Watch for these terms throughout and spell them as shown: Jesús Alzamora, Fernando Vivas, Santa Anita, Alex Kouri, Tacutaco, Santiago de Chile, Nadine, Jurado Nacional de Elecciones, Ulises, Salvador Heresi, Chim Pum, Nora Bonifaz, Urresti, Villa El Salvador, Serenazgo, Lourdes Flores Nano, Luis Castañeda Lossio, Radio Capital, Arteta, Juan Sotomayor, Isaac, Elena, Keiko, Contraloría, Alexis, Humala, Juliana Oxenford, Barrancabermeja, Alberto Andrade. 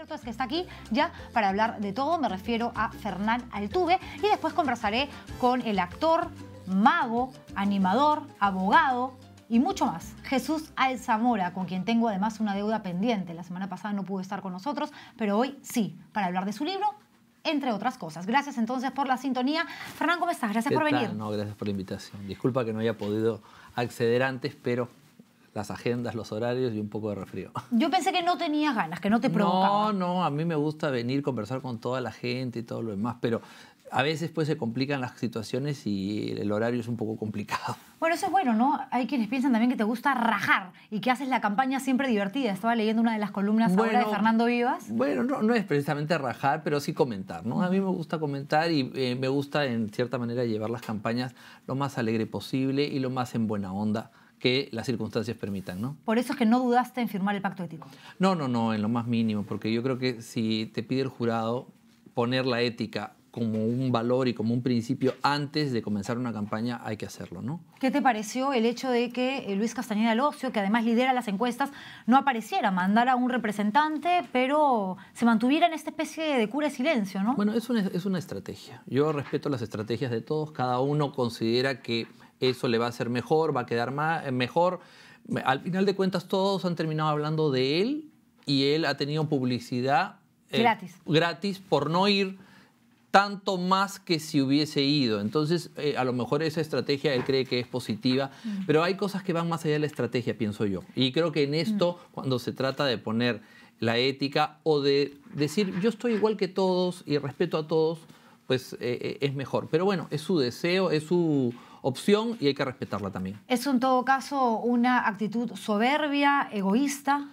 cierto es que está aquí ya para hablar de todo, me refiero a Fernán Altuve, y después conversaré con el actor, mago, animador, abogado y mucho más, Jesús Alzamora, con quien tengo además una deuda pendiente. La semana pasada no pudo estar con nosotros, pero hoy sí, para hablar de su libro, entre otras cosas. Gracias entonces por la sintonía. Fernán, ¿cómo estás? Gracias por venir. No, gracias por la invitación. Disculpa que no haya podido acceder antes, pero las agendas, los horarios y un poco de resfrío. Yo pensé que no tenías ganas, que no te provocaba. No, no, a mí me gusta venir, conversar con toda la gente y todo lo demás, pero a veces pues se complican las situaciones y el horario es un poco complicado. Bueno, eso es bueno, ¿no? Hay quienes piensan también que te gusta rajar y que haces la campaña siempre divertida. Estaba leyendo una de las columnas ahora de Fernando Vivas. Bueno, no es precisamente rajar, pero sí comentar, ¿no? A mí me gusta comentar y me gusta en cierta manera llevar las campañas lo más alegre posible y lo más en buena onda que las circunstancias permitan, ¿no? Por eso es que no dudaste en firmar el pacto ético. No, no, no, en lo más mínimo, porque yo creo que si te pide el jurado poner la ética como un valor y como un principio antes de comenzar una campaña, hay que hacerlo, ¿no? ¿Qué te pareció el hecho de que Luis Castañeda Lossio, que además lidera las encuestas, no apareciera, mandara a un representante, pero se mantuviera en esta especie de cura de silencio, ¿no? Bueno, es una estrategia. Yo respeto las estrategias de todos. Cada uno considera que eso le va a ser mejor, va a quedar mejor. Al final de cuentas, todos han terminado hablando de él y él ha tenido publicidad gratis por no ir, tanto más que si hubiese ido. Entonces, a lo mejor esa estrategia él cree que es positiva, pero hay cosas que van más allá de la estrategia, pienso yo. Y creo que en esto, cuando se trata de poner la ética o de decir yo estoy igual que todos y respeto a todos, pues es mejor. Pero bueno, es su deseo, es su opción y hay que respetarla también. ¿Es en todo caso una actitud soberbia, egoísta?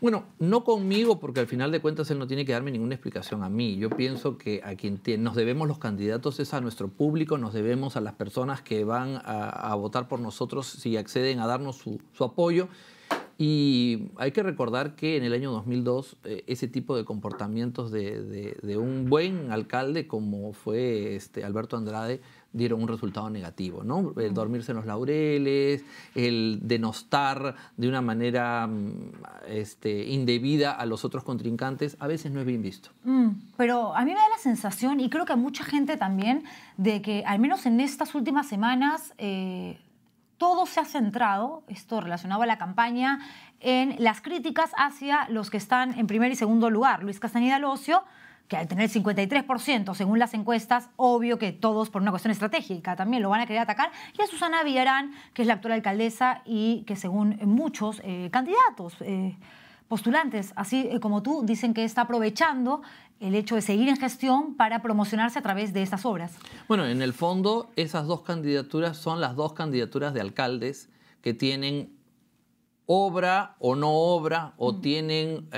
Bueno, no conmigo, porque al final de cuentas él no tiene que darme ninguna explicación a mí. Yo pienso que a quien nos debemos los candidatos es a nuestro público, nos debemos a las personas que van a votar por nosotros si acceden a darnos su apoyo. Y hay que recordar que en el año 2002 ese tipo de comportamientos de un buen alcalde como fue Alberto Andrade dieron un resultado negativo, ¿no? El dormirse en los laureles, el denostar de una manera indebida a los otros contrincantes, a veces no es bien visto. Pero a mí me da la sensación, y creo que a mucha gente también, de que al menos en estas últimas semanas todo se ha centrado, esto relacionado a la campaña, en las críticas hacia los que están en primer y segundo lugar. Luis Castañeda Lossio, que al tener el 53%, según las encuestas, obvio que todos por una cuestión estratégica también lo van a querer atacar, y a Susana Villarán, que es la actual alcaldesa y que según muchos candidatos, postulantes, así como tú, dicen que está aprovechando el hecho de seguir en gestión para promocionarse a través de estas obras. Bueno, en el fondo, esas dos candidaturas son las dos candidaturas de alcaldes que tienen obra o no obra o tienen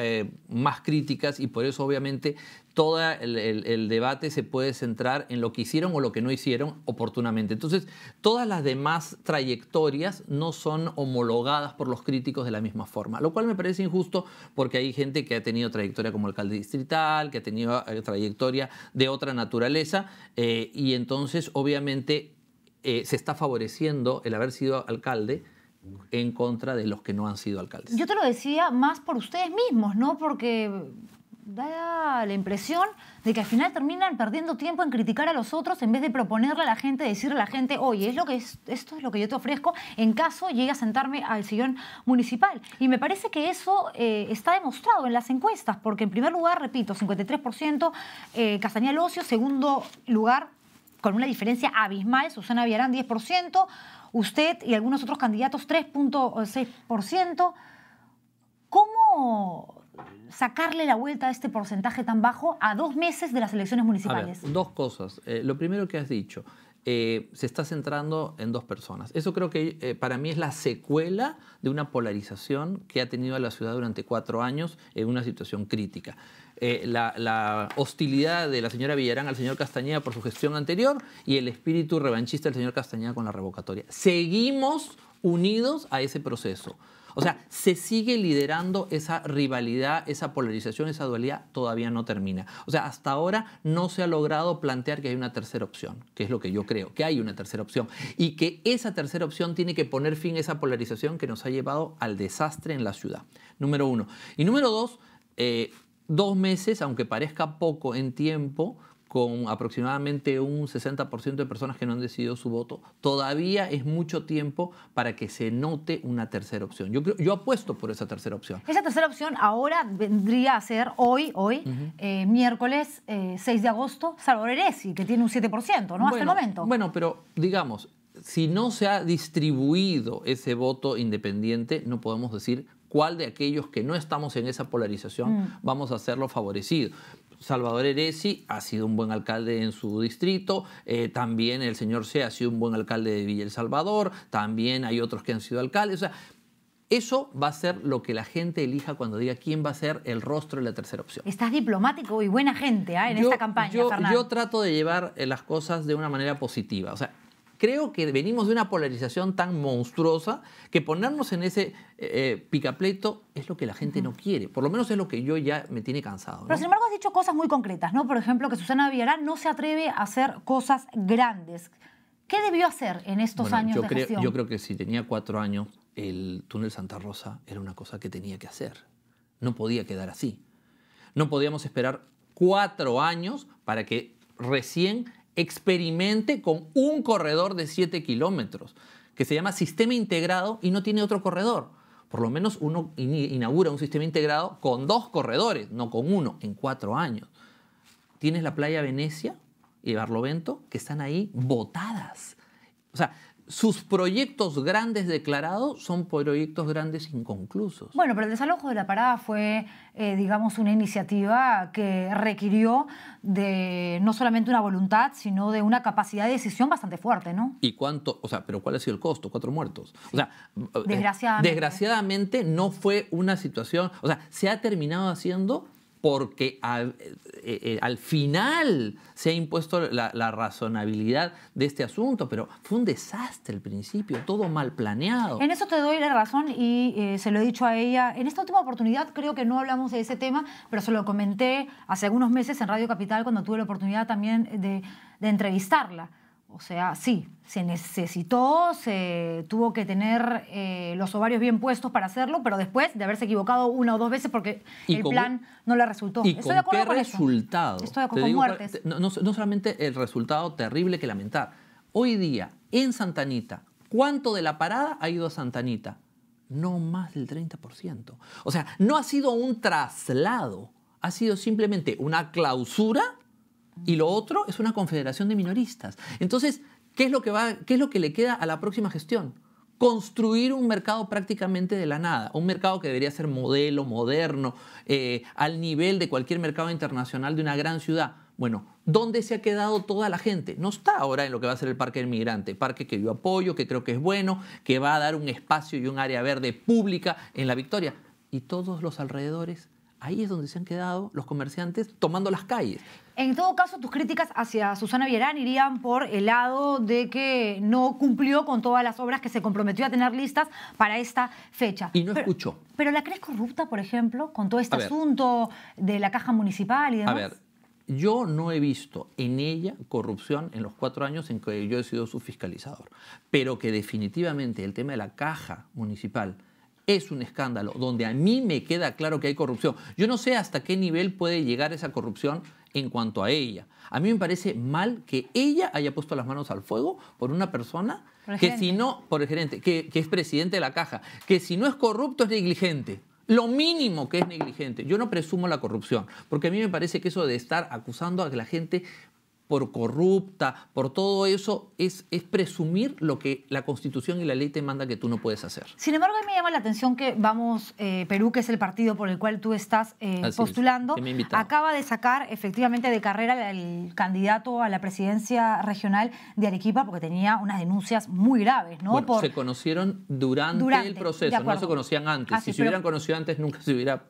más críticas y por eso obviamente todo el debate se puede centrar en lo que hicieron o lo que no hicieron oportunamente. Entonces, todas las demás trayectorias no son homologadas por los críticos de la misma forma, lo cual me parece injusto porque hay gente que ha tenido trayectoria como alcalde distrital, que ha tenido trayectoria de otra naturaleza y entonces obviamente se está favoreciendo el haber sido alcalde en contra de los que no han sido alcaldes. Yo te lo decía más por ustedes mismos, ¿no? Porque da la impresión de que al final terminan perdiendo tiempo en criticar a los otros en vez de proponerle a la gente, decirle a la gente, oye, esto es lo que yo te ofrezco en caso llegue a sentarme al sillón municipal. Y me parece que eso está demostrado en las encuestas, porque en primer lugar, repito, 53% Castañeda Lossio, segundo lugar, con una diferencia abismal, Susana Villarán 10%, usted y algunos otros candidatos 3.6%. ¿Cómo sacarle la vuelta a este porcentaje tan bajo a 2 meses de las elecciones municipales? A ver, dos cosas. Lo primero que has dicho, se está centrando en dos personas. Eso creo que para mí es la secuela de una polarización que ha tenido la ciudad durante 4 años en una situación crítica. La hostilidad de la señora Villarán al señor Castañeda por su gestión anterior y el espíritu revanchista del señor Castañeda con la revocatoria. Seguimos unidos a ese proceso. O sea, se sigue liderando esa rivalidad, esa polarización, esa dualidad todavía no termina. O sea, hasta ahora no se ha logrado plantear que hay una tercera opción, que es lo que yo creo, que hay una tercera opción. Y que esa tercera opción tiene que poner fin a esa polarización que nos ha llevado al desastre en la ciudad. Número 1. Y número 2, 2 meses, aunque parezca poco en tiempo, con aproximadamente un 60% de personas que no han decidido su voto, todavía es mucho tiempo para que se note una tercera opción. Yo apuesto por esa tercera opción. Esa tercera opción ahora vendría a ser hoy, miércoles 6 de agosto, Salvador Heresi, que tiene un 7%, ¿no? Hasta el momento. Bueno, pero digamos, si no se ha distribuido ese voto independiente, no podemos decir cuál de aquellos que no estamos en esa polarización vamos a hacerlo favorecido. Salvador Heresi ha sido un buen alcalde en su distrito, también el señor C ha sido un buen alcalde de Villa El Salvador, también hay otros que han sido alcaldes, o sea, eso va a ser lo que la gente elija cuando diga quién va a ser el rostro de la tercera opción. Estás diplomático y buena gente en esta campaña, Fernán. Yo trato de llevar las cosas de una manera positiva, o sea, creo que venimos de una polarización tan monstruosa que ponernos en ese picapleito es lo que la gente no quiere. Por lo menos es lo que yo ya me tiene cansado, ¿no? Pero sin embargo has dicho cosas muy concretas, ¿no? Por ejemplo, que Susana Villarán no se atreve a hacer cosas grandes. ¿Qué debió hacer en estos años de gestión? Yo creo que si tenía 4 años, el túnel Santa Rosa era una cosa que tenía que hacer. No podía quedar así. No podíamos esperar 4 años para que recién experimente con un corredor de 7 kilómetros que se llama sistema integrado y no tiene otro corredor. Por lo menos uno inaugura un sistema integrado con 2 corredores, no con uno, en 4 años. Tienes la playa Venecia y Barlovento que están ahí botadas. O sea, sus proyectos grandes declarados son proyectos grandes inconclusos. Bueno, pero el desalojo de la parada fue, digamos, una iniciativa que requirió de no solamente una voluntad, sino de una capacidad de decisión bastante fuerte, ¿no? ¿Y cuánto? O sea, ¿pero cuál ha sido el costo? 4 muertos. Sí. O sea, desgraciadamente no fue una situación... O sea, se ha terminado haciendo... porque al final se ha impuesto la razonabilidad de este asunto, pero fue un desastre al principio, todo mal planeado. En eso te doy la razón y se lo he dicho a ella. En esta última oportunidad creo que no hablamos de ese tema, pero se lo comenté hace algunos meses en Radio Capital cuando tuve la oportunidad también de entrevistarla. O sea, sí, se necesitó, se tuvo que tener los ovarios bien puestos para hacerlo, pero después de haberse equivocado 1 o 2 veces porque el plan no le resultó. ¿Y estoy de acuerdo con eso? Estoy de acuerdo con muertes. No solamente el resultado terrible que lamentar. Hoy día, en Santa Anita, ¿cuánto de la parada ha ido a Santa Anita? No más del 30%. O sea, no ha sido un traslado, ha sido simplemente una clausura. Y lo otro es una confederación de minoristas. Entonces, ¿qué es lo que le queda a la próxima gestión? Construir un mercado prácticamente de la nada. Un mercado que debería ser modelo, moderno, al nivel de cualquier mercado internacional de una gran ciudad. Bueno, ¿dónde se ha quedado toda la gente? No está ahora en lo que va a ser el Parque del Migrante. Parque que yo apoyo, que creo que es bueno, que va a dar un espacio y un área verde pública en La Victoria. Y todos los alrededores... Ahí es donde se han quedado los comerciantes tomando las calles. En todo caso, tus críticas hacia Susana Villarán irían por el lado de que no cumplió con todas las obras que se comprometió a tener listas para esta fecha. Y no escuchó. ¿Pero la crees corrupta, por ejemplo, con todo este asunto de la caja municipal y demás? A ver, yo no he visto en ella corrupción en los 4 años en que yo he sido su fiscalizador. Pero que definitivamente el tema de la caja municipal... es un escándalo donde a mí me queda claro que hay corrupción. Yo no sé hasta qué nivel puede llegar esa corrupción en cuanto a ella. A mí me parece mal que ella haya puesto las manos al fuego por una persona que si no, por el gerente, que es presidente de la caja, que si no es corrupto es negligente. Lo mínimo que es negligente. Yo no presumo la corrupción, porque a mí me parece que eso de estar acusando a la gente por corrupta, por todo eso, es presumir lo que la Constitución y la ley te manda que tú no puedes hacer. Sin embargo, a mí me llama la atención que Vamos Perú, que es el partido por el cual tú estás postulando, acaba de sacar efectivamente de carrera el candidato a la presidencia regional de Arequipa porque tenía unas denuncias muy graves, ¿no? Bueno, se conocieron durante el proceso, no se conocían antes. Así, si se hubieran conocido antes, nunca se hubiera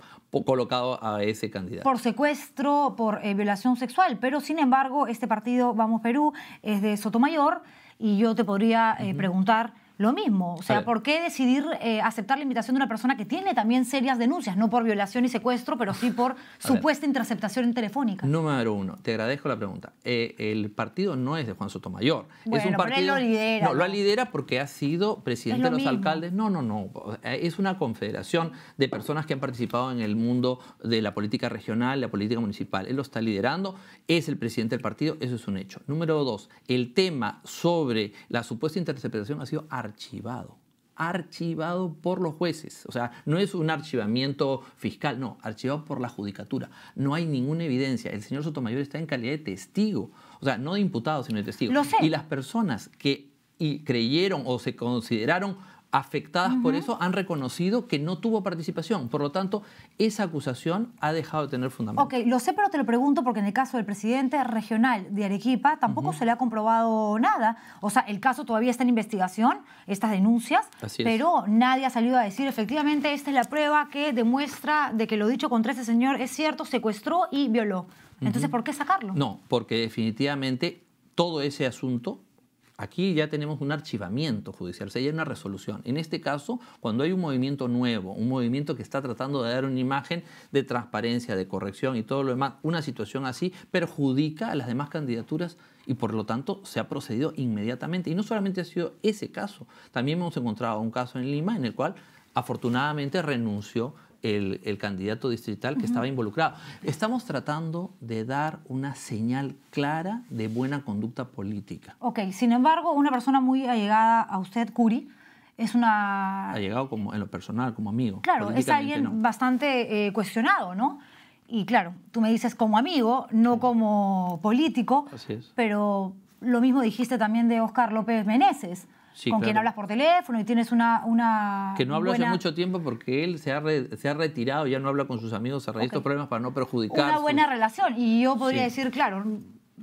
colocado a ese candidato. Por secuestro, por violación sexual, pero sin embargo, este partido Vamos Perú es de Sotomayor y yo te podría preguntar lo mismo. O sea, ¿por qué decidir aceptar la invitación de una persona que tiene también serias denuncias? No por violación y secuestro, pero sí por supuesta interceptación telefónica. Número uno, te agradezco la pregunta. El partido no es de Juan Sotomayor. Bueno, es un partido, pero él lo lidera. No, lo lidera porque ha sido presidente de los alcaldes. No, no, no. Es una confederación de personas que han participado en el mundo de la política regional, la política municipal. Él lo está liderando, es el presidente del partido, eso es un hecho. Número dos, el tema sobre la supuesta interceptación ha sido archivado por los jueces. O sea, no es un archivamiento fiscal, no, archivado por la judicatura. No hay ninguna evidencia. El señor Sotomayor está en calidad de testigo. O sea, no de imputado, sino de testigo. Lo sé. Y las personas que creyeron o se consideraron afectadas por eso han reconocido que no tuvo participación. Por lo tanto, esa acusación ha dejado de tener fundamento. Ok, lo sé, pero te lo pregunto porque en el caso del presidente regional de Arequipa tampoco se le ha comprobado nada. O sea, el caso todavía está en investigación, estas denuncias, pero nadie ha salido a decir efectivamente esta es la prueba que demuestra de que lo dicho contra ese señor es cierto, secuestró y violó. Entonces, ¿por qué sacarlo? No, porque definitivamente todo ese asunto... Aquí ya tenemos un archivamiento judicial, o sea, ya hay una resolución. En este caso, cuando hay un movimiento nuevo, un movimiento que está tratando de dar una imagen de transparencia, de corrección y todo lo demás, una situación así perjudica a las demás candidaturas y por lo tanto se ha procedido inmediatamente. Y no solamente ha sido ese caso, también hemos encontrado un caso en Lima en el cual afortunadamente renunció el candidato distrital que estaba involucrado. Estamos tratando de dar una señal clara de buena conducta política. Ok, sin embargo, una persona muy allegada a usted, Kouri, es una... Allegado como, en lo personal, como amigo. Claro, es alguien bastante cuestionado, ¿no? Y claro, tú me dices como amigo, no como político. Así es. Pero lo mismo dijiste también de Óscar López Meneses. Sí, con quien hablas por teléfono y tienes una que no hablo hace mucho tiempo porque él se ha retirado, ya no habla con sus amigos, se registra problemas para no perjudicar. Una buena relación. Y yo podría decir, claro,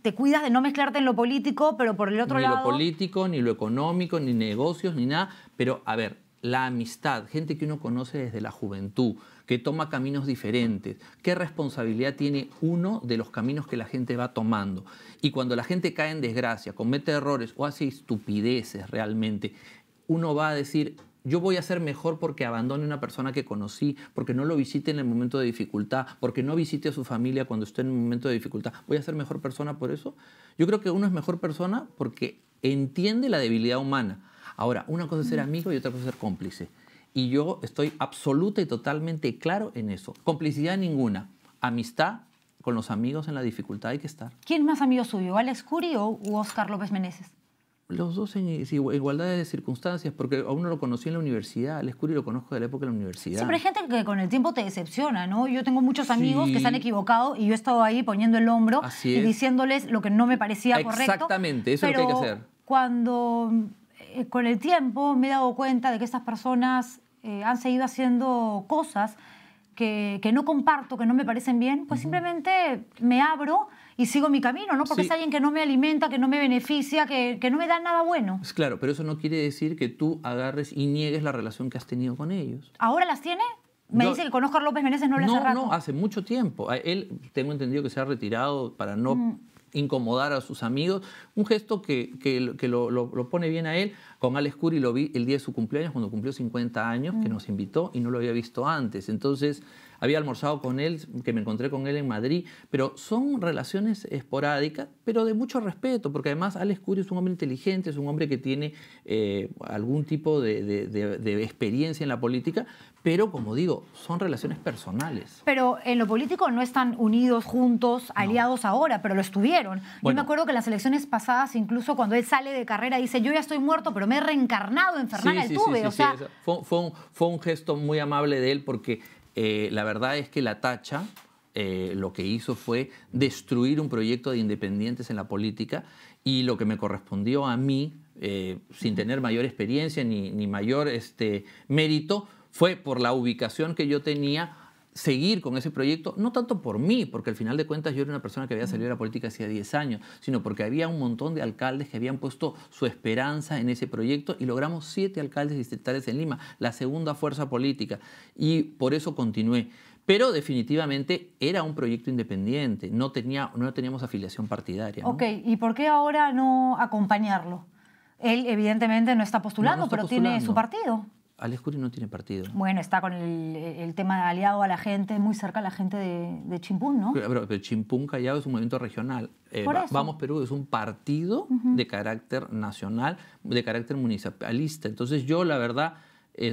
te cuidas de no mezclarte en lo político, pero por el otro lado... Ni lo político, ni lo económico, ni negocios, ni nada. Pero, a ver, la amistad, gente que uno conoce desde la juventud, que toma caminos diferentes. ¿Qué responsabilidad tiene uno de los caminos que la gente va tomando? Y cuando la gente cae en desgracia, comete errores o hace estupideces realmente, uno va a decir, yo voy a ser mejor porque abandone a una persona que conocí, porque no lo visite en el momento de dificultad, porque no visite a su familia cuando esté en un momento de dificultad. ¿Voy a ser mejor persona por eso? Yo creo que uno es mejor persona porque entiende la debilidad humana. Ahora, una cosa es ser amigo y otra cosa es ser cómplice. Y yo estoy absoluta y totalmente claro en eso. Complicidad ninguna. Amistad con los amigos en la dificultad hay que estar. ¿Quién más amigo suyo? ¿Alex Kouri o Óscar López Meneses? Los dos en igualdad de circunstancias, porque a uno lo conocí en la universidad, Alex Kouri lo conozco de la época de la universidad. Siempre hay gente que con el tiempo te decepciona, ¿no? Yo tengo muchos amigos que se han equivocado y yo he estado ahí poniendo el hombro y diciéndoles lo que no me parecía correcto. Exactamente, eso es lo que hay que hacer. Pero cuando... con el tiempo me he dado cuenta de que estas personas han seguido haciendo cosas que no comparto, que no me parecen bien, pues simplemente me abro y sigo mi camino, ¿no? Porque es alguien que no me alimenta, que no me beneficia, que no me da nada bueno. Es claro, pero eso no quiere decir que tú agarres y niegues la relación que has tenido con ellos. ¿Ahora las tiene? Me dice que con Óscar López Meneses no le hace rato. No, hace mucho tiempo. Él, tengo entendido que se ha retirado para no... incomodar a sus amigos, un gesto que lo pone bien a él. Con Alex Kouri lo vi el día de su cumpleaños, cuando cumplió 50 años, que nos invitó y no lo había visto antes. Entonces, había almorzado con él, que me encontré con él en Madrid, pero son relaciones esporádicas, pero de mucho respeto, porque además Alex Kouri es un hombre inteligente, es un hombre que tiene algún tipo de experiencia en la política, pero como digo, son relaciones personales. Pero en lo político no están unidos, juntos, aliados ahora, pero lo estuvieron. Yo me acuerdo que en las elecciones pasadas, incluso cuando él sale de carrera, dice, yo ya estoy muerto, pero me he reencarnado en Fernán Altuve. Sí, fue un gesto muy amable de él, porque... la verdad es que la tacha lo que hizo fue destruir un proyecto de independientes en la política y lo que me correspondió a mí, sin tener mayor experiencia ni mayor mérito, fue por la ubicación que yo tenía seguir con ese proyecto, no tanto por mí, porque al final de cuentas yo era una persona que había salido de la política hacía 10 años, sino porque había un montón de alcaldes que habían puesto su esperanza en ese proyecto y logramos 7 alcaldes distritales en Lima, la segunda fuerza política, y por eso continué. Pero definitivamente era un proyecto independiente, no teníamos afiliación partidaria. Ok, ¿y por qué ahora no acompañarlo? Él evidentemente no está postulando, no está postulando. Tiene su partido. Alex Kouri no tiene partido. Bueno, está con el tema aliado a la gente, muy cerca a la gente de Chim Pum, ¿no? Pero Chim Pum Callao es un movimiento regional. Vamos Perú es un partido de carácter nacional, de carácter municipalista. Entonces yo, la verdad,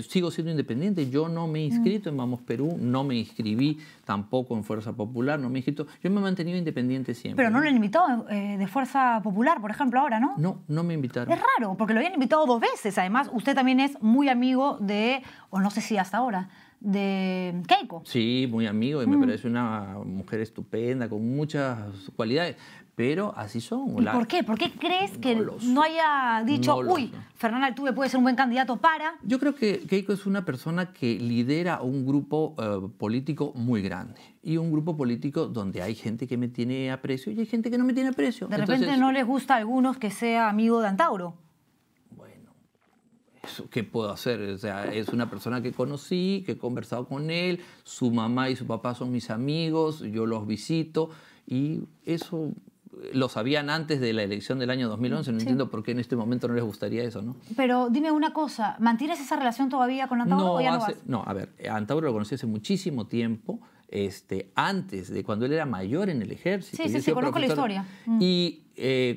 sigo siendo independiente. Yo no me he inscrito en Vamos Perú, no me inscribí tampoco en Fuerza Popular, no me he inscrito. Yo me he mantenido independiente siempre. Pero no lo invitó de Fuerza Popular, por ejemplo, ahora, ¿no? No, no me invitaron. Es raro, porque lo habían invitado dos veces. Además, usted también es muy amigo de, o no sé si hasta ahora, de Keiko. Sí, muy amigo, y me parece una mujer estupenda, con muchas cualidades. Pero así son. ¿Y por qué? ¿Por qué crees que no haya dicho, uy, Fernán Altuve puede ser un buen candidato para...? Yo creo que Keiko es una persona que lidera un grupo político muy grande. Y un grupo político donde hay gente que me tiene aprecio y hay gente que no me tiene aprecio. De repente no les gusta a algunos que sea amigo de Antauro. ¿Qué puedo hacer? O sea, es una persona que conocí, que he conversado con él, su mamá y su papá son mis amigos, yo los visito y eso... Lo sabían antes de la elección del año 2011, no entiendo por qué en este momento no les gustaría eso, ¿no? Pero dime una cosa, ¿mantienes esa relación todavía con Antauro? No, o ya no, a ver, Antauro lo conocí hace muchísimo tiempo, antes de cuando él era mayor en el ejército. Sí, sí, sí, conozco la historia. Y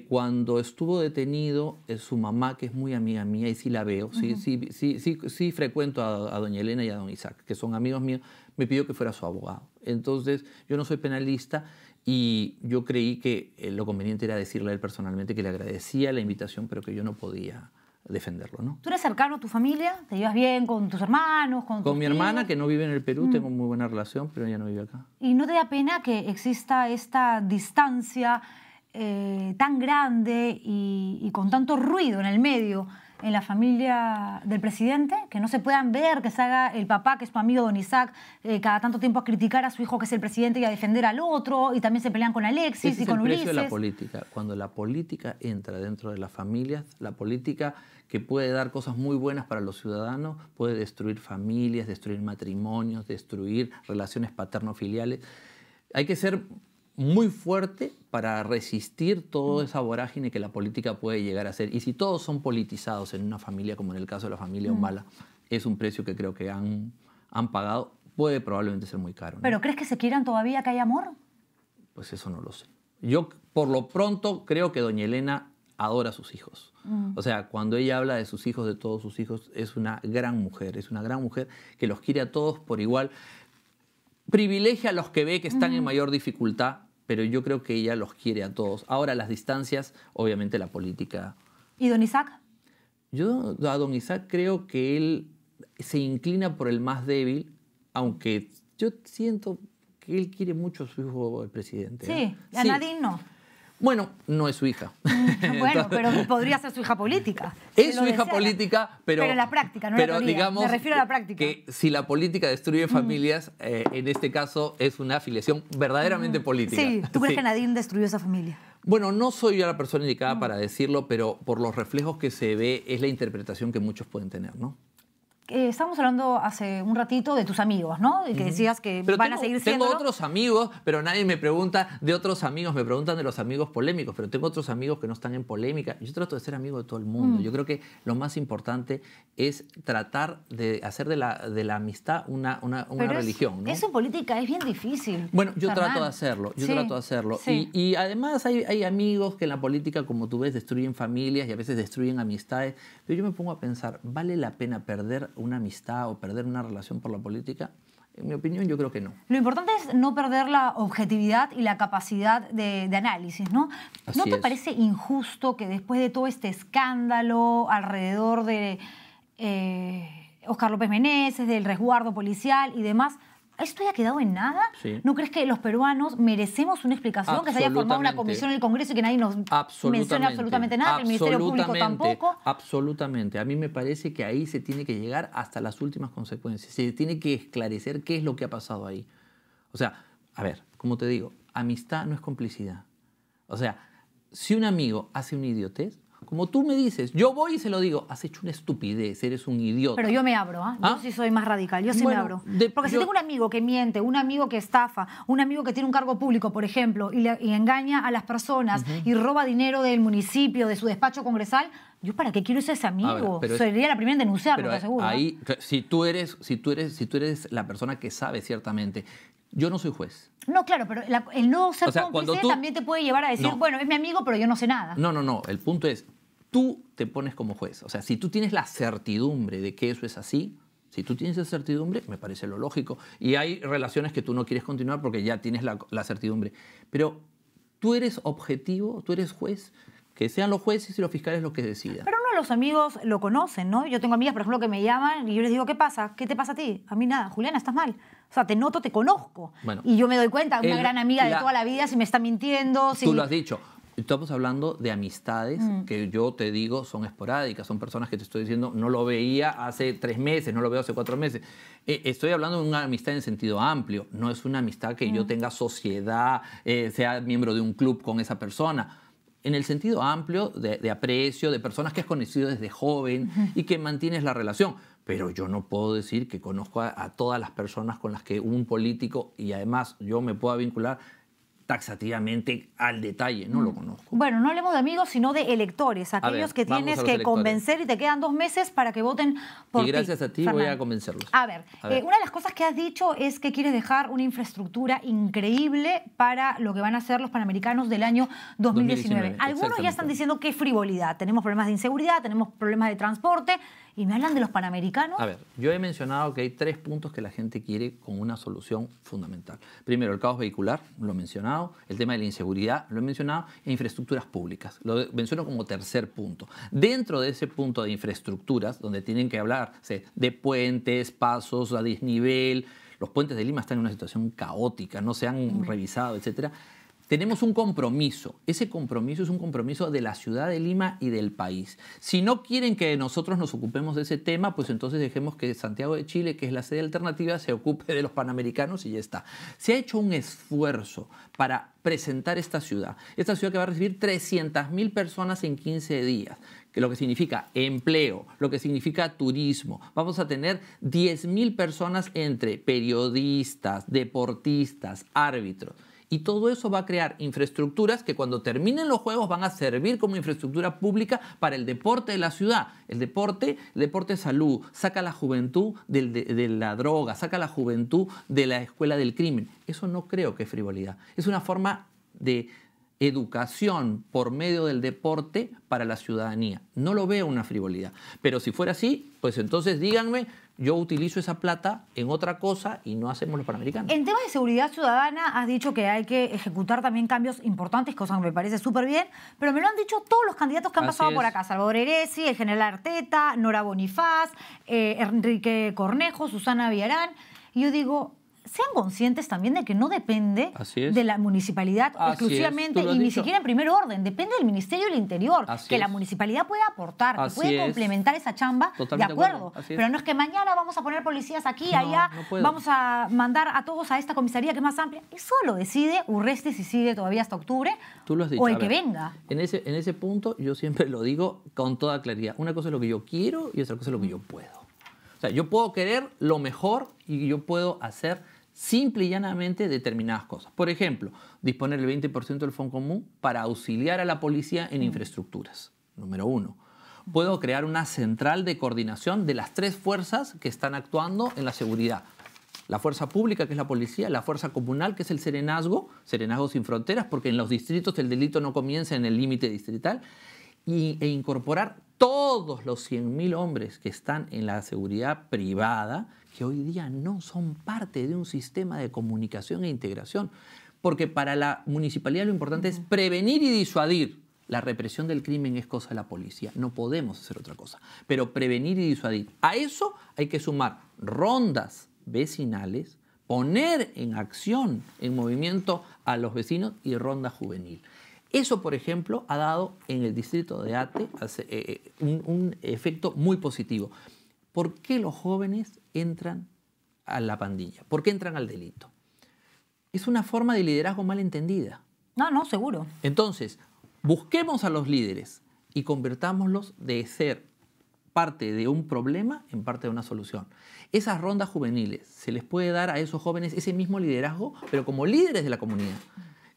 cuando estuvo detenido, su mamá, que es muy amiga mía, y sí la veo, sí frecuento a doña Elena y a don Isaac, que son amigos míos, me pidió que fuera su abogado. Entonces, yo no soy penalista, y yo creí que lo conveniente era decirle a él personalmente que le agradecía la invitación, pero que yo no podía defenderlo, ¿no? ¿Tú eres cercano a tu familia? ¿Te llevas bien con tus hermanos? Con mi hermana, que no vive en el Perú, tengo muy buena relación, pero ella no vive acá. ¿Y no te da pena que exista esta distancia tan grande y con tanto ruido en el medio en la familia del presidente? Que no se puedan ver, que se haga el papá, que es tu amigo don Isaac, cada tanto tiempo a criticar a su hijo que es el presidente y a defender al otro, y también se pelean con Alexis y con Ulises. Ese es el precio de la política. Cuando la política entra dentro de las familias, la política que puede dar cosas muy buenas para los ciudadanos, puede destruir familias, destruir matrimonios, destruir relaciones paterno-filiales. Hay que ser muy fuerte para resistir toda esa vorágine que la política puede llegar a ser. Y si todos son politizados en una familia, como en el caso de la familia Humala, es un precio que creo que han pagado. Puede probablemente ser muy caro, ¿no? ¿Pero crees que se quieran todavía, que hay amor? Pues eso no lo sé. Yo, por lo pronto, creo que doña Elena adora a sus hijos. O sea, cuando ella habla de sus hijos, de todos sus hijos, es una gran mujer. Es una gran mujer que los quiere a todos por igual. Privilegia a los que ve que están en mayor dificultad, pero yo creo que ella los quiere a todos. Ahora, las distancias, obviamente la política. ¿Y don Isaac? Yo a don Isaac creo que él se inclina por el más débil, aunque yo siento que él quiere mucho a su hijo, el presidente. Sí, ¿eh? A Nadine no. Bueno, no es su hija. Bueno, pero podría ser su hija política. Es su hija política, pero... Pero en la práctica, no en la teoría. Digamos, me refiero a la práctica. Que si la política destruye familias, en este caso es una afiliación verdaderamente política. Sí, ¿tú crees que Nadine destruyó esa familia? Bueno, no soy yo la persona indicada para decirlo, pero por los reflejos que se ve es la interpretación que muchos pueden tener, ¿no? Estábamos hablando hace un ratito de tus amigos, ¿no? Y que decías que pero van a seguir siendo... Tengo otros amigos, pero nadie me pregunta de otros amigos. Me preguntan de los amigos polémicos, pero tengo otros amigos que no están en polémica. Yo trato de ser amigo de todo el mundo. Yo creo que lo más importante es tratar de hacer de la amistad una religión, ¿no? Eso en política es bien difícil. Bueno, yo trato de hacerlo. Yo trato de hacerlo. Sí. Y además hay amigos que en la política, como tú ves, destruyen familias y a veces destruyen amistades. Pero yo me pongo a pensar, ¿vale la pena perder una amistad o perder una relación por la política? En mi opinión, yo creo que no. Lo importante es no perder la objetividad y la capacidad de análisis, ¿no? Así ¿no te parece injusto que después de todo este escándalo alrededor de Óscar López Meneses, del resguardo policial y demás, esto haya quedado en nada? ¿No crees que los peruanos merecemos una explicación? Que se haya formado una comisión en el Congreso y que nadie nos mencione absolutamente nada, que el Ministerio Público tampoco. Absolutamente. A mí me parece que ahí se tiene que llegar hasta las últimas consecuencias. Se tiene que esclarecer qué es lo que ha pasado ahí. O sea, a ver, como te digo, amistad no es complicidad. O sea, si un amigo hace una idiotez, como tú me dices, yo voy y se lo digo, has hecho una estupidez, eres un idiota. Pero yo me abro, ¿eh? Yo sí soy más radical, yo sí me abro. Porque si tengo un amigo que miente, un amigo que estafa, un amigo que tiene un cargo público, por ejemplo, y engaña a las personas y roba dinero del municipio, de su despacho congresal, ¿Yo para qué quiero ese amigo? Ver, sería la primera en denunciarlo, te aseguro. Ahí, si tú eres la persona que sabe ciertamente. Yo no soy juez. No, claro, pero el no ser cómplice también te puede llevar a decir, bueno, es mi amigo, pero yo no sé nada. No, no, no. El punto es, tú te pones como juez. O sea, si tú tienes la certidumbre de que eso es así, si tú tienes esa certidumbre, me parece lo lógico. Y hay relaciones que tú no quieres continuar porque ya tienes la certidumbre. Pero tú eres objetivo, tú eres juez. Que sean los jueces y los fiscales los que decidan. Pero no, los amigos lo conocen, ¿no? Yo tengo amigas, por ejemplo, que me llaman y yo les digo, ¿qué pasa? ¿Qué te pasa a ti? A mí nada, Juliana, estás mal. O sea, te noto, te conozco. Bueno, y yo me doy cuenta, una gran amiga de toda la vida, si me está mintiendo. Tú lo has dicho. Estamos hablando de amistades que yo te digo son esporádicas, son personas que te estoy diciendo no lo veía hace 3 meses, no lo veo hace 4 meses. Estoy hablando de una amistad en sentido amplio. No es una amistad que yo tenga sociedad, sea miembro de un club con esa persona. En el sentido amplio de aprecio, de personas que has conocido desde joven y que mantienes la relación. Pero yo no puedo decir que conozco a todas las personas con las que un político, y además yo me pueda vincular taxativamente al detalle, no lo conozco. Bueno, no hablemos de amigos, sino de electores, aquellos que tienes que convencer y te quedan 2 meses para que voten por ti. Y gracias a ti, Fernán, voy a convencerlos. A ver. Una de las cosas que has dicho es que quieres dejar una infraestructura increíble para lo que van a ser los Panamericanos del año 2019. Algunos ya están diciendo qué frivolidad, tenemos problemas de inseguridad, tenemos problemas de transporte, y me hablan de los Panamericanos. A ver, yo he mencionado que hay 3 puntos que la gente quiere con una solución fundamental. Primero, el caos vehicular, lo he mencionado. El tema de la inseguridad, lo he mencionado. E infraestructuras públicas, lo menciono como 3.er punto. Dentro de ese punto de infraestructuras, donde tienen que hablarse de puentes, pasos a desnivel. Los puentes de Lima están en una situación caótica, no se han revisado, etc. Tenemos un compromiso. Ese compromiso es un compromiso de la ciudad de Lima y del país. Si no quieren que nosotros nos ocupemos de ese tema, pues entonces dejemos que Santiago de Chile, que es la sede alternativa, se ocupe de los Panamericanos y ya está. Se ha hecho un esfuerzo para presentar esta ciudad que va a recibir 300.000 personas en 15 días. Lo que significa empleo, lo que significa turismo. Vamos a tener 10.000 personas entre periodistas, deportistas, árbitros. Y todo eso va a crear infraestructuras que cuando terminen los Juegos van a servir como infraestructura pública para el deporte de la ciudad. El deporte es salud, saca a la juventud de la droga, saca a la juventud de la escuela del crimen. Eso no creo que es frivolidad. Es una forma de educación por medio del deporte para la ciudadanía. No lo veo una frivolidad. Pero si fuera así, pues entonces díganme, yo utilizo esa plata en otra cosa y no hacemos los Panamericanos. En temas de seguridad ciudadana has dicho que hay que ejecutar también cambios importantes, cosa que me parece súper bien, pero me lo han dicho todos los candidatos que han pasado por acá. Salvador Heresi, el general Arteta, Nora Bonifaz, Enrique Cornejo, Susana Villarán. Y yo digo, sean conscientes también de que no depende de la municipalidad exclusivamente y ni siquiera en primer orden. Depende del Ministerio del Interior, que la municipalidad puede aportar, que puede complementar esa chamba, de acuerdo. Pero no es que mañana vamos a poner policías aquí, allá, vamos a mandar a todos a esta comisaría que es más amplia. Eso lo decide Urresti si sigue todavía hasta octubre o el que venga. En ese punto yo siempre lo digo con toda claridad. Una cosa es lo que yo quiero y otra cosa es lo que yo puedo. O sea, yo puedo querer lo mejor y yo puedo hacer simple y llanamente determinadas cosas. Por ejemplo, disponer el 20% del Fondo Común para auxiliar a la policía en infraestructuras, número 1. Puedo crear una central de coordinación de las 3 fuerzas que están actuando en la seguridad. La fuerza pública, que es la policía, la fuerza comunal, que es el serenazgo, Serenazgo sin Fronteras, porque en los distritos el delito no comienza en el límite distrital, e incorporar todos los 100.000 hombres que están en la seguridad privada, que hoy día no son parte de un sistema de comunicación e integración. Porque para la municipalidad lo importante es prevenir y disuadir. La represión del crimen es cosa de la policía. No podemos hacer otra cosa. Pero prevenir y disuadir. A eso hay que sumar rondas vecinales, poner en acción, en movimiento a los vecinos y ronda juvenil. Eso, por ejemplo, ha dado en el distrito de Ate un efecto muy positivo. ¿Por qué los jóvenes entran a la pandilla? ¿Por qué entran al delito? Es una forma de liderazgo mal entendida. No, no, seguro. Entonces, busquemos a los líderes y convertámoslos de ser parte de un problema en parte de una solución. Esas rondas juveniles se les puede dar a esos jóvenes ese mismo liderazgo, pero como líderes de la comunidad.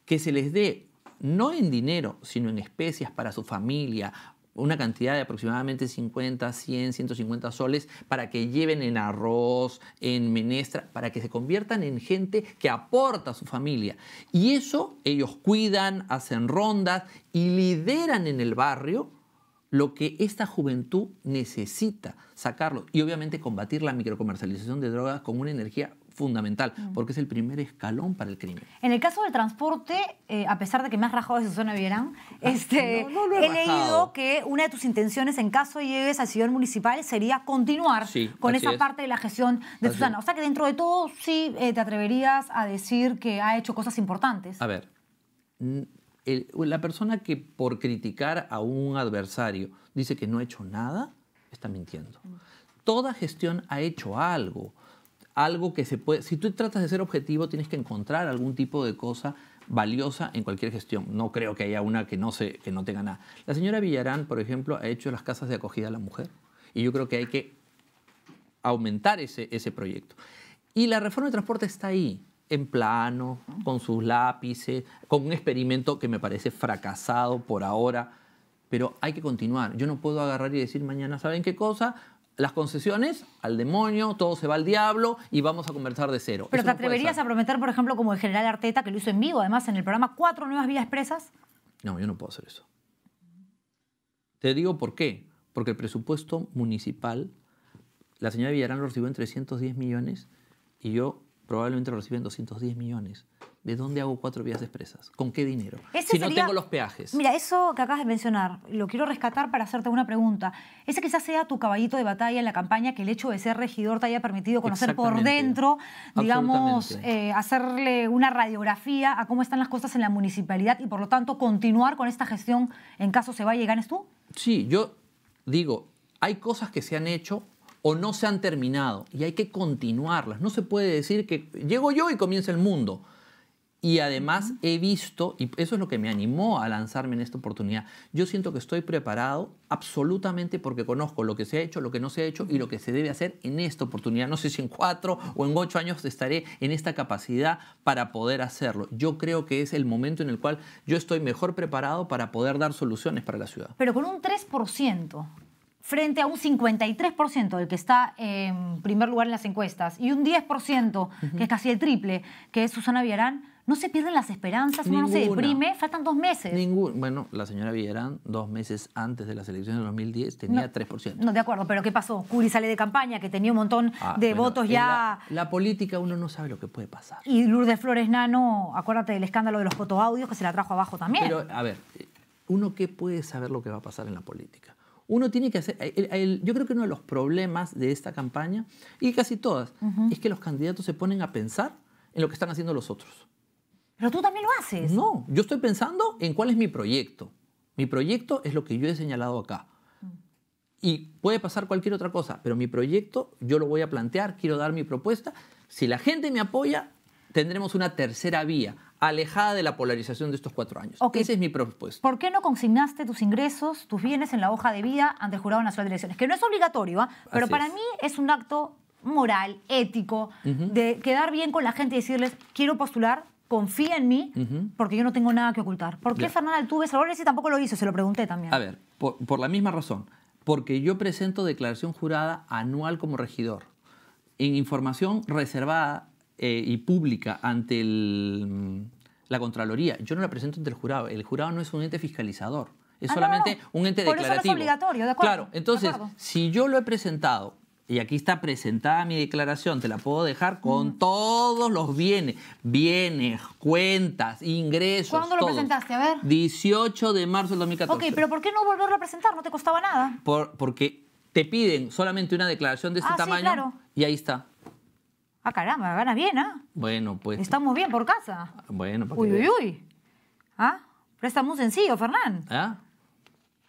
Que se les dé no en dinero, sino en especias para su familia, una cantidad de aproximadamente 50, 100, 150 soles para que lleven en arroz, en menestra, para que se conviertan en gente que aporta a su familia. Y eso ellos cuidan, hacen rondas y lideran en el barrio lo que esta juventud necesita sacarlo. Y obviamente combatir la microcomercialización de drogas con una energía fundamental, porque es el primer escalón para el crimen. En el caso del transporte, a pesar de que me has rajado de Susana Villarán, no he leído que una de tus intenciones en caso llegues al sillón municipal sería continuar con esa parte de la gestión de Susana. O sea que dentro de todo sí te atreverías a decir que ha hecho cosas importantes. A ver, la persona que por criticar a un adversario dice que no ha hecho nada, está mintiendo. Toda gestión ha hecho algo. Algo que se puede... Si tú tratas de ser objetivo, tienes que encontrar algún tipo de cosa valiosa en cualquier gestión. No creo que haya una que no tenga nada. La señora Villarán, por ejemplo, ha hecho las casas de acogida a la mujer. Y yo creo que hay que aumentar ese proyecto. Y la reforma de transporte está ahí, en plano, con sus lápices, con un experimento que me parece fracasado por ahora. Pero hay que continuar. Yo no puedo agarrar y decir mañana, ¿saben qué cosa? Las concesiones, al demonio, todo se va al diablo y vamos a conversar de cero. ¿Pero te atreverías a prometer, por ejemplo, como el general Arteta, que lo hizo en vivo, además, en el programa, 4 nuevas vías presas? No, yo no puedo hacer eso. Te digo por qué. Porque el presupuesto municipal, la señora Villarán lo recibió en 310 millones y yo probablemente lo reciba en 210 millones. ¿De dónde hago 4 vías expresas? ¿Con qué dinero? Si no tengo los peajes. Mira, eso que acabas de mencionar, lo quiero rescatar para hacerte una pregunta. Ese quizás sea tu caballito de batalla en la campaña, que el hecho de ser regidor te haya permitido conocer por dentro, digamos, hacerle una radiografía a cómo están las cosas en la municipalidad y por lo tanto continuar con esta gestión en caso se vaya y ganes tú. Sí, yo digo, hay cosas que se han hecho o no se han terminado y hay que continuarlas. No se puede decir que llego yo y comienza el mundo. Y además he visto, y eso es lo que me animó a lanzarme en esta oportunidad, yo siento que estoy preparado absolutamente porque conozco lo que se ha hecho, lo que no se ha hecho y lo que se debe hacer en esta oportunidad. No sé si en 4 o en 8 años estaré en esta capacidad para poder hacerlo. Yo creo que es el momento en el cual yo estoy mejor preparado para poder dar soluciones para la ciudad. Pero con un 3%... frente a un 53% del que está en primer lugar en las encuestas y un 10%, que es casi el triple, que es Susana Villarán, ¿no se pierden las esperanzas? ¿Uno no se deprime? Faltan 2 meses. Bueno, la señora Villarán, 2 meses antes de las elecciones de 2010, tenía 3%. No, de acuerdo, pero ¿qué pasó? Kouri sale de campaña, que tenía un montón de votos ya... La política uno no sabe lo que puede pasar. Y Lourdes Flores Nano, acuérdate del escándalo de los fotoaudios que se la trajo abajo también. Pero, a ver, ¿uno qué puede saber lo que va a pasar en la política? Uno tiene que hacer... yo creo que uno de los problemas de esta campaña, y casi todas, es que los candidatos se ponen a pensar en lo que están haciendo los otros. Pero tú también lo haces. No, yo estoy pensando en cuál es mi proyecto. Mi proyecto es lo que yo he señalado acá. Y puede pasar cualquier otra cosa, pero mi proyecto yo lo voy a plantear, quiero dar mi propuesta. Si la gente me apoya, tendremos una tercera vía, alejada de la polarización de estos 4 años. Okay. Esa es mi propuesta. ¿Por qué no consignaste tus ingresos, tus bienes en la hoja de vida ante el Jurado Nacional de Elecciones? Que no es obligatorio, pero para mí es un acto moral, ético, de quedar bien con la gente y decirles, quiero postular, confía en mí, porque yo no tengo nada que ocultar. ¿Por qué Fernán Altuve, Salvador Heresi tampoco lo hizo? Se lo pregunté también. A ver, por la misma razón. Porque yo presento declaración jurada anual como regidor. En información reservada y pública ante la Contraloría. Yo no la presento ante el jurado. El jurado no es un ente fiscalizador. Es solamente un ente declarativo. Por eso no es obligatorio, ¿de acuerdo? Claro, entonces, si yo lo he presentado, y aquí está presentada mi declaración, te la puedo dejar con todos los bienes. Bienes, cuentas, ingresos. ¿Cuándo lo presentaste? A ver. 18 de marzo del 2014. Ok, pero ¿por qué no volverlo a presentar? No te costaba nada. Porque te piden solamente una declaración de este tamaño y ahí está. Ah, caramba, ganas bien, ¿ah? Bueno, pues... Estamos bien por casa. Bueno, ¿para qué? Uy, uy, uy. ¿Ah? Préstamo un sencillo, Fernán. ¿Ah?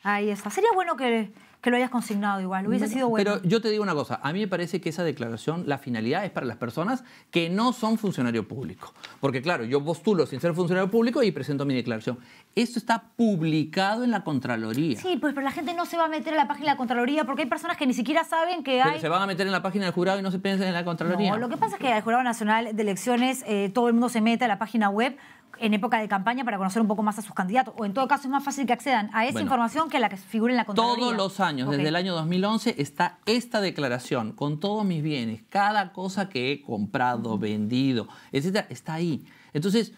Ahí está. Sería bueno que lo hayas consignado igual, hubiese sido bueno. Pero yo te digo una cosa, a mí me parece que esa declaración, la finalidad es para las personas que no son funcionario público. Porque claro, yo postulo sin ser funcionario público y presento mi declaración. Esto está publicado en la Contraloría. Sí, pues pero la gente no se va a meter en la página de la Contraloría porque hay personas que ni siquiera saben que hay... Pero se van a meter en la página del jurado y no se piensan en la Contraloría. No, lo que pasa es que el Jurado Nacional de Elecciones todo el mundo se mete a la página web. en época de campaña para conocer un poco más a sus candidatos? O en todo caso es más fácil que accedan a esa información que a la que figura en la Contraloría. Todos los años, desde el año 2011, está esta declaración con todos mis bienes. Cada cosa que he comprado, vendido, etcétera, está ahí. Entonces,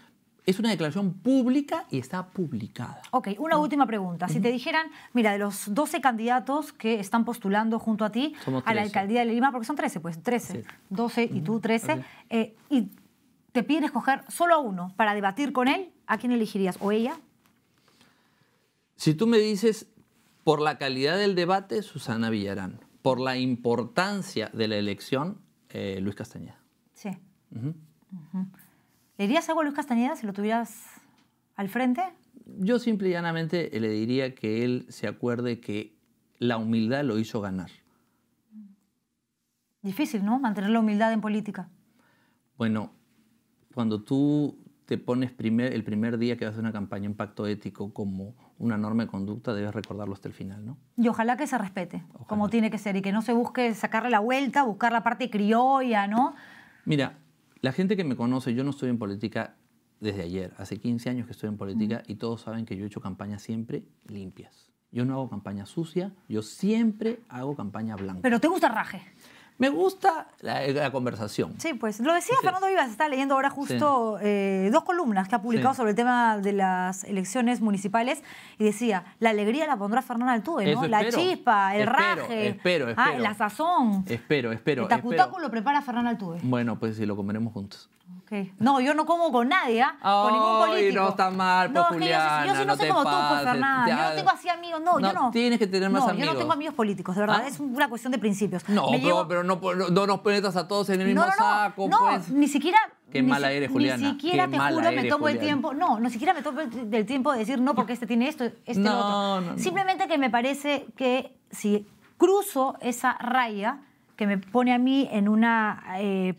es una declaración pública y está publicada. Ok, una última pregunta. Si te dijeran, mira, de los 12 candidatos que están postulando junto a ti a la alcaldía de Lima, porque son 13, pues 13, 12 y tú 13, y te piden escoger solo a uno para debatir con él, ¿a quién elegirías? ¿O ella? Si tú me dices, por la calidad del debate, Susana Villarán. Por la importancia de la elección, Luis Castañeda. Sí. ¿Le dirías algo a Luis Castañeda si lo tuvieras al frente? Yo simple y llanamente le diría que él se acuerde que la humildad lo hizo ganar. Difícil, ¿no? Mantener la humildad en política. Bueno, cuando tú te pones el primer día que vas a hacer una campaña, un pacto ético como una norma de conducta, debes recordarlo hasta el final, ¿no? Y ojalá que se respete, como tiene que ser, y que no se busque sacarle la vuelta, buscar la parte criolla, ¿no? Mira, la gente que me conoce, yo no estoy en política desde ayer. Hace 15 años que estoy en política y todos saben que yo he hecho campañas siempre limpias. Yo no hago campaña sucia, yo siempre hago campaña blanca. ¿Pero te gusta el raje? Me gusta la conversación. Sí, pues. Lo decía Fernando Vivas, estaba leyendo ahora justo dos columnas que ha publicado sobre el tema de las elecciones municipales y decía, la alegría la pondrá Fernán Altuve, ¿no? La chispa, el raje, la sazón. El tacutaco lo prepara Fernán Altuve. Bueno, pues sí, lo comeremos juntos. Okay. No, yo no como con nadie, con ningún político. No está mal, pues, Juliana, yo sí no sé como tú, pues, Fernán. Yo no tengo así amigos, yo no. Tienes que tener más amigos. Yo no tengo amigos políticos, de verdad, es una cuestión de principios. No, pero no nos penetras a todos en el mismo saco, pues. No, ni siquiera... Qué mala eres, Juliana. Ni siquiera, te juro, me tomo el tiempo. No, ni siquiera me tomo el tiempo de decir no porque este tiene esto, este lo otro. Simplemente que me parece que si cruzo esa raya... que me pone a mí en una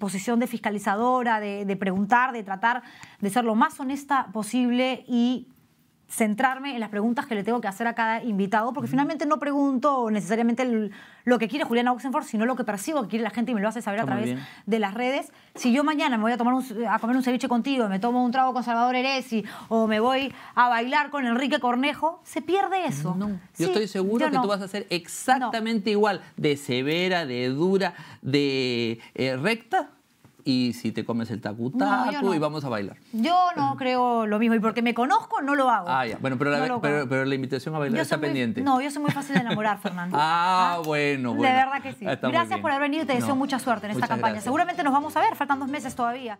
posición de fiscalizadora, de preguntar, de tratar de ser lo más honesta posible y centrarme en las preguntas que le tengo que hacer a cada invitado, porque finalmente no pregunto necesariamente lo que quiere Juliana Oxenford, sino lo que percibo que quiere la gente y me lo hace saber a través de las redes. Si yo mañana me voy a comer un ceviche contigo, me tomo un trago con Salvador Heresi o me voy a bailar con Enrique Cornejo, se pierde eso. No. Sí, yo estoy seguro que tú vas a ser exactamente igual, de severa, de dura, de recta. Y si te comes el tacutaco y vamos a bailar. Yo no creo lo mismo. Y porque me conozco, no lo hago. Ah, ya. Bueno, pero la invitación a bailar está pendiente. No, yo soy muy fácil de enamorar, Fernando. Bueno. De verdad que sí. Gracias por haber venido y te deseo mucha suerte en esta campaña. Seguramente nos vamos a ver. Faltan 2 meses todavía.